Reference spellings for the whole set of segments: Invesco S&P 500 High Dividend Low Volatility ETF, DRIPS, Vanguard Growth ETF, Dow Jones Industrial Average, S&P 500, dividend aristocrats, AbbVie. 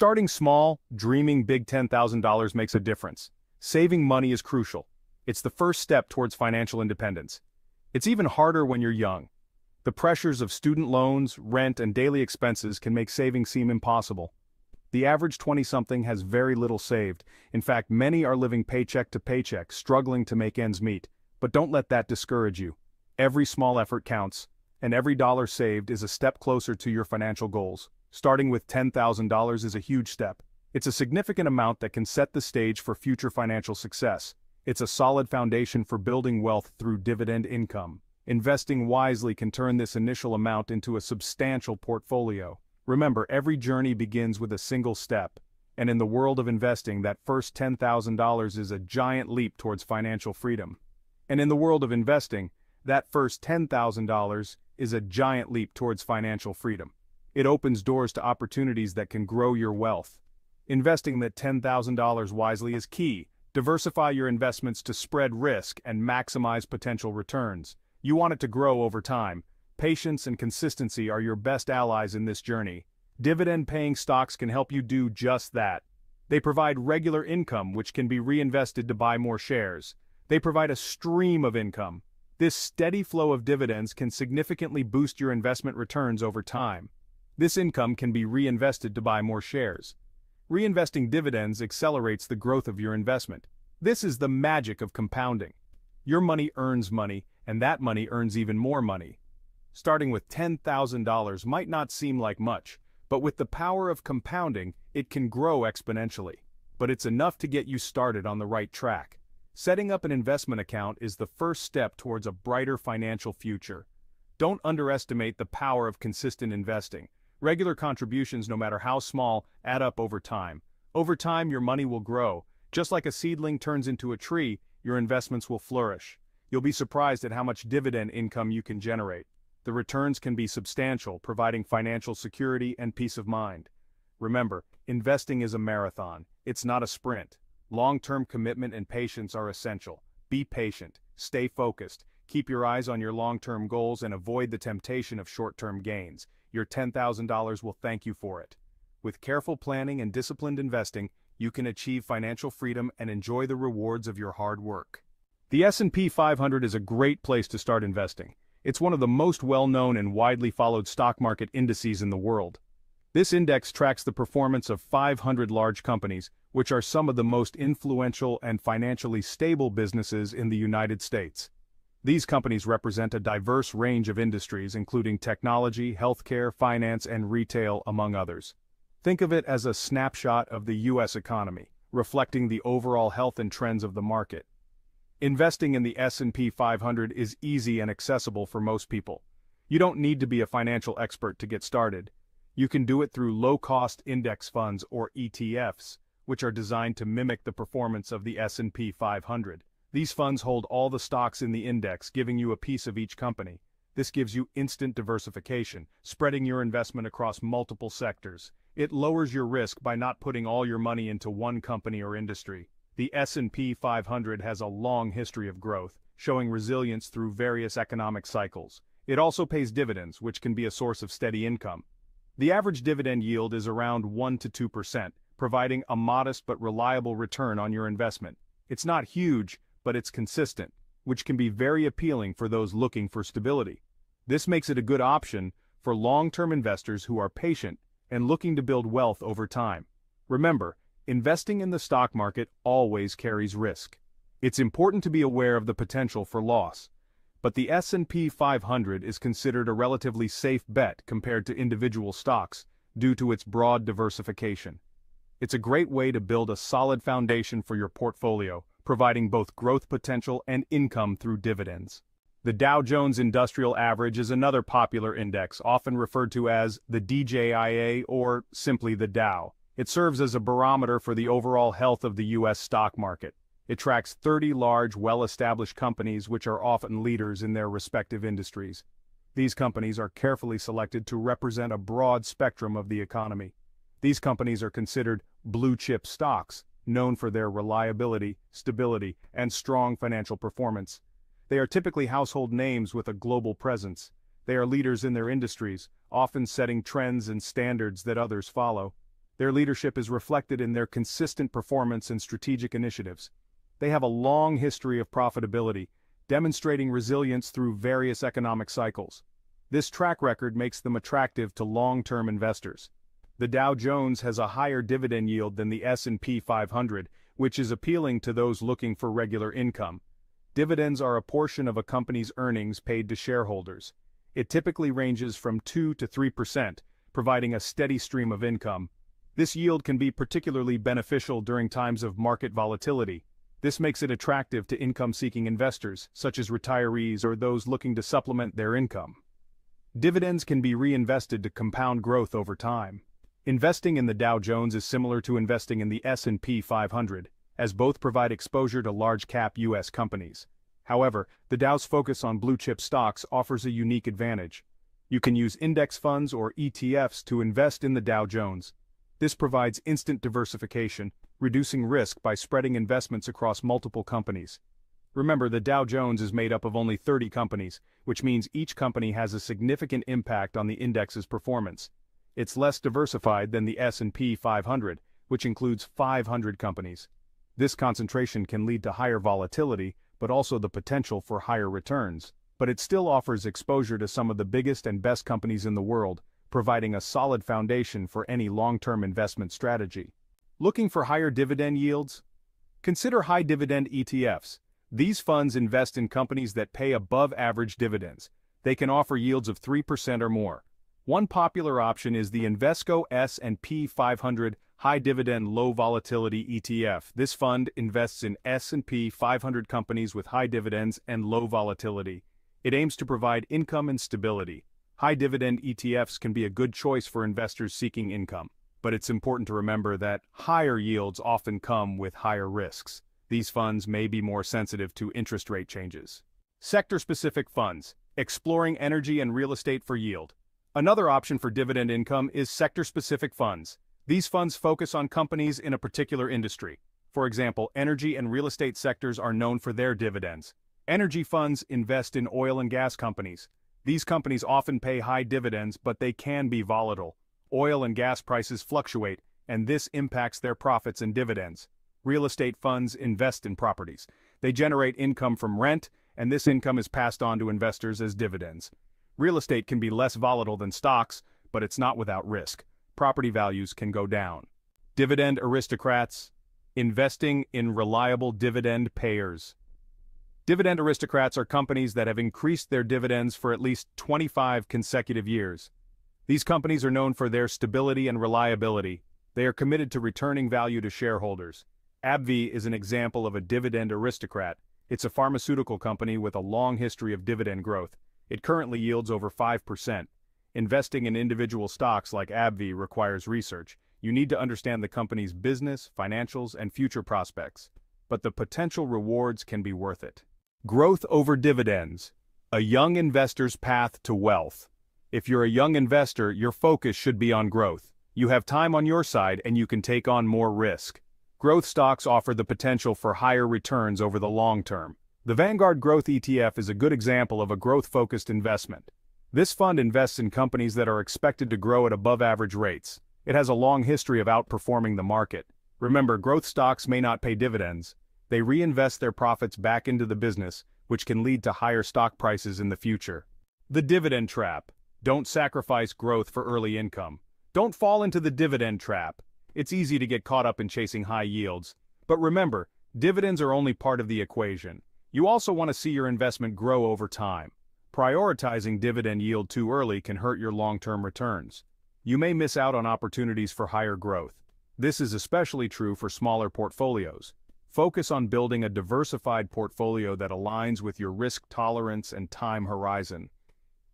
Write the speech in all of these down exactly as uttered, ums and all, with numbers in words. Starting small, dreaming big ten thousand dollars makes a difference. Saving money is crucial. It's the first step towards financial independence. It's even harder when you're young. The pressures of student loans, rent, and daily expenses can make saving seem impossible. The average twenty-something has very little saved. In fact, many are living paycheck to paycheck, struggling to make ends meet. But don't let that discourage you. Every small effort counts, and every dollar saved is a step closer to your financial goals. Starting with ten thousand dollars is a huge step. It's a significant amount that can set the stage for future financial success. It's a solid foundation for building wealth through dividend income. Investing wisely can turn this initial amount into a substantial portfolio. Remember, every journey begins with a single step, and in the world of investing, that first ten thousand dollars is a giant leap towards financial freedom. And in the world of investing, that first ten thousand dollars is a giant leap towards financial freedom. It opens doors to opportunities that can grow your wealth. Investing that ten thousand dollars wisely is key. Diversify your investments to spread risk and maximize potential returns. You want it to grow over time. Patience and consistency are your best allies in this journey. Dividend-paying stocks can help you do just that. They provide regular income which can be reinvested to buy more shares. They provide a stream of income. This steady flow of dividends can significantly boost your investment returns over time. This income can be reinvested to buy more shares. Reinvesting dividends accelerates the growth of your investment. This is the magic of compounding. Your money earns money, and that money earns even more money. Starting with ten thousand dollars might not seem like much, but with the power of compounding, it can grow exponentially. But it's enough to get you started on the right track. Setting up an investment account is the first step towards a brighter financial future. Don't underestimate the power of consistent investing. Regular contributions, no matter how small, add up over time. Over time, your money will grow. Just like a seedling turns into a tree, your investments will flourish. You'll be surprised at how much dividend income you can generate. The returns can be substantial, providing financial security and peace of mind. Remember, investing is a marathon. It's not a sprint. Long-term commitment and patience are essential. Be patient, stay focused, keep your eyes on your long-term goals and avoid the temptation of short-term gains. Your ten thousand dollars will thank you for it. With careful planning and disciplined investing, you can achieve financial freedom and enjoy the rewards of your hard work. The S and P five hundred is a great place to start investing. It's one of the most well-known and widely followed stock market indices in the world. This index tracks the performance of five hundred large companies, which are some of the most influential and financially stable businesses in the United States. These companies represent a diverse range of industries, including technology, healthcare, finance, and retail, among others. Think of it as a snapshot of the U S economy, reflecting the overall health and trends of the market. Investing in the S and P five hundred is easy and accessible for most people. You don't need to be a financial expert to get started. You can do it through low-cost index funds or E T Fs, which are designed to mimic the performance of the S and P five hundred. These funds hold all the stocks in the index, giving you a piece of each company. This gives you instant diversification, spreading your investment across multiple sectors. It lowers your risk by not putting all your money into one company or industry. The S and P five hundred has a long history of growth, showing resilience through various economic cycles. It also pays dividends, which can be a source of steady income. The average dividend yield is around one to two percent, providing a modest but reliable return on your investment. It's not huge, but it's consistent, which can be very appealing for those looking for stability. This makes it a good option for long-term investors who are patient and looking to build wealth over time. Remember, investing in the stock market always carries risk. It's important to be aware of the potential for loss. But the S and P five hundred is considered a relatively safe bet compared to individual stocks due to its broad diversification. It's a great way to build a solid foundation for your portfolio, providing both growth potential and income through dividends. The Dow Jones Industrial Average is another popular index, often referred to as the D J I A or simply the Dow. It serves as a barometer for the overall health of the U S stock market. It tracks thirty large, well-established companies which are often leaders in their respective industries. These companies are carefully selected to represent a broad spectrum of the economy. These companies are considered blue-chip stocks, known for their reliability, stability, and strong financial performance. They are typically household names with a global presence. They are leaders in their industries, often setting trends and standards that others follow. Their leadership is reflected in their consistent performance and strategic initiatives. They have a long history of profitability, demonstrating resilience through various economic cycles. This track record makes them attractive to long-term investors. The Dow Jones has a higher dividend yield than the S and P five hundred, which is appealing to those looking for regular income. Dividends are a portion of a company's earnings paid to shareholders. It typically ranges from two to three percent, providing a steady stream of income. This yield can be particularly beneficial during times of market volatility. This makes it attractive to income-seeking investors, such as retirees or those looking to supplement their income. Dividends can be reinvested to compound growth over time. Investing in the Dow Jones is similar to investing in the S and P five hundred, as both provide exposure to large-cap U S companies. However, the Dow's focus on blue-chip stocks offers a unique advantage. You can use index funds or E T Fs to invest in the Dow Jones. This provides instant diversification, reducing risk by spreading investments across multiple companies. Remember, the Dow Jones is made up of only thirty companies, which means each company has a significant impact on the index's performance. It's less diversified than the S and P five hundred, which includes five hundred companies. This concentration can lead to higher volatility, but also the potential for higher returns. But it still offers exposure to some of the biggest and best companies in the world, providing a solid foundation for any long-term investment strategy. Looking for higher dividend yields? Consider high dividend E T Fs. These funds invest in companies that pay above-average dividends. They can offer yields of three percent or more. One popular option is the Invesco S and P five hundred High Dividend Low Volatility E T F. This fund invests in S and P five hundred companies with high dividends and low volatility. It aims to provide income and stability. High dividend E T Fs can be a good choice for investors seeking income, but it's important to remember that higher yields often come with higher risks. These funds may be more sensitive to interest rate changes. Sector-specific funds, exploring energy and real estate for yield. Another option for dividend income is sector-specific funds. These funds focus on companies in a particular industry. For example, energy and real estate sectors are known for their dividends. Energy funds invest in oil and gas companies. These companies often pay high dividends, but they can be volatile. Oil and gas prices fluctuate, and this impacts their profits and dividends. Real estate funds invest in properties. They generate income from rent, and this income is passed on to investors as dividends. Real estate can be less volatile than stocks, but it's not without risk. Property values can go down. Dividend aristocrats, investing in reliable dividend payers. Dividend aristocrats are companies that have increased their dividends for at least twenty-five consecutive years. These companies are known for their stability and reliability. They are committed to returning value to shareholders. AbbVie is an example of a dividend aristocrat. It's a pharmaceutical company with a long history of dividend growth. It currently yields over five percent. Investing in individual stocks like AbbVie requires research. You need to understand the company's business, financials, and future prospects. But the potential rewards can be worth it. Growth over dividends, a young investor's path to wealth. If you're a young investor, your focus should be on growth. You have time on your side and you can take on more risk. Growth stocks offer the potential for higher returns over the long term. The Vanguard Growth E T F is a good example of a growth-focused investment. This fund invests in companies that are expected to grow at above-average rates. It has a long history of outperforming the market. Remember, growth stocks may not pay dividends. They reinvest their profits back into the business, which can lead to higher stock prices in the future. The dividend trap. Don't sacrifice growth for early income. Don't fall into the dividend trap. It's easy to get caught up in chasing high yields. But remember, dividends are only part of the equation. You also want to see your investment grow over time. Prioritizing dividend yield too early can hurt your long-term returns. You may miss out on opportunities for higher growth. This is especially true for smaller portfolios. Focus on building a diversified portfolio that aligns with your risk tolerance and time horizon.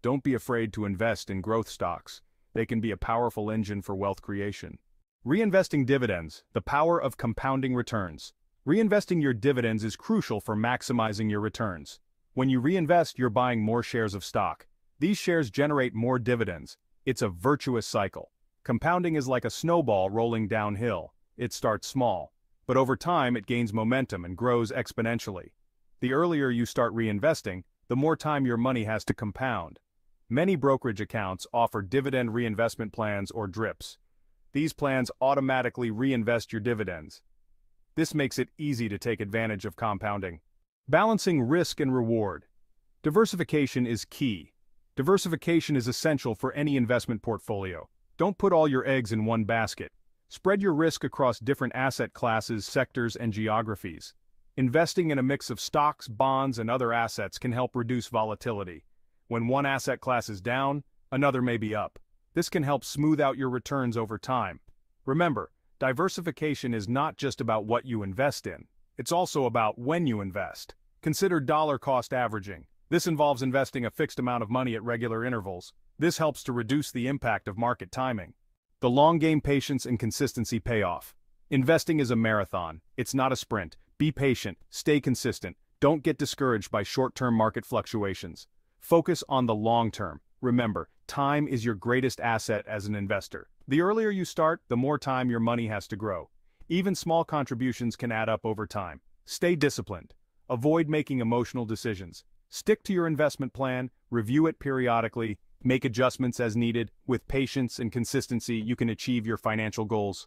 Don't be afraid to invest in growth stocks. They can be a powerful engine for wealth creation. Reinvesting dividends, the power of compounding returns. Reinvesting your dividends is crucial for maximizing your returns. When you reinvest, you're buying more shares of stock. These shares generate more dividends. It's a virtuous cycle. Compounding is like a snowball rolling downhill. It starts small, but over time it gains momentum and grows exponentially. The earlier you start reinvesting, the more time your money has to compound. Many brokerage accounts offer dividend reinvestment plans or DRIPS. These plans automatically reinvest your dividends. This makes it easy to take advantage of compounding. Balancing risk and reward. Diversification is key. Diversification is essential for any investment portfolio. Don't put all your eggs in one basket. Spread your risk across different asset classes, sectors, and geographies. Investing in a mix of stocks, bonds, and other assets can help reduce volatility. When one asset class is down, another may be up. This can help smooth out your returns over time. Remember, diversification is not just about what you invest in. It's also about when you invest. Consider dollar-cost averaging. This involves investing a fixed amount of money at regular intervals. This helps to reduce the impact of market timing. The long-game patience and consistency pay off. Investing is a marathon. It's not a sprint. Be patient, stay consistent, don't get discouraged by short-term market fluctuations. Focus on the long term. Remember, time is your greatest asset as an investor. The earlier you start, the more time your money has to grow. Even small contributions can add up over time. Stay disciplined. Avoid making emotional decisions. Stick to your investment plan, review it periodically, make adjustments as needed. With patience and consistency, you can achieve your financial goals.